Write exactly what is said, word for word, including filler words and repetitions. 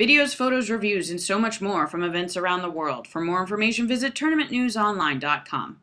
Videos, photos, reviews, and so much more from events around the world. For more information, visit tournament news online dot com.